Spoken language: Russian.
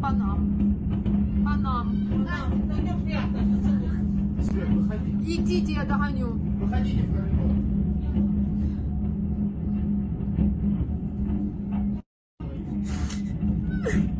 По нам. Идите, я догоню. Выходите в коридор.